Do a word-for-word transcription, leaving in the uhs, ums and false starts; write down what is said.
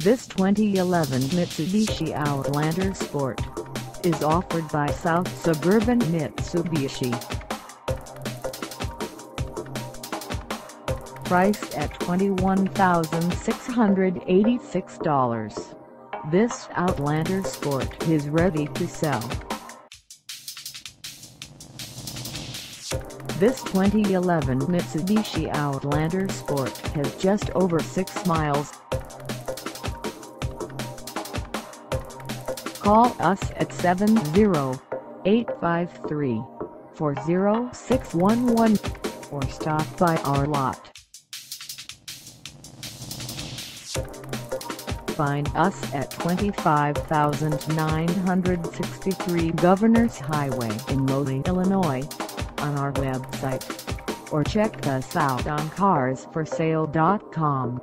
This twenty eleven Mitsubishi Outlander Sport is offered by South Suburban Mitsubishi. Priced at twenty-one thousand six hundred eighty-six dollars, this Outlander Sport is ready to sell. This twenty eleven Mitsubishi Outlander Sport has just over six miles. Call us at seven zero, eight five three, four zero six one one or stop by our lot. Find us at twenty-five thousand nine hundred sixty-three Governors Highway in Moline, Illinois, on our website, or check us out on cars for sale dot com.